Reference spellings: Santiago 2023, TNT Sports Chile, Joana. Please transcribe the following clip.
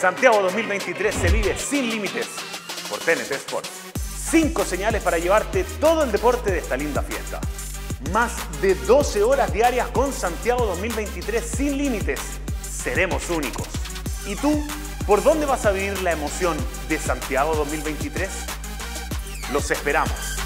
Santiago 2023 se vive sin límites por TNT Sports. 5 señales para llevarte todo el deporte de esta linda fiesta. Más de 12 horas diarias con Santiago 2023 sin límites. Seremos únicos. ¿Y tú? ¿Por dónde vas a vivir la emoción de Santiago 2023? Los esperamos.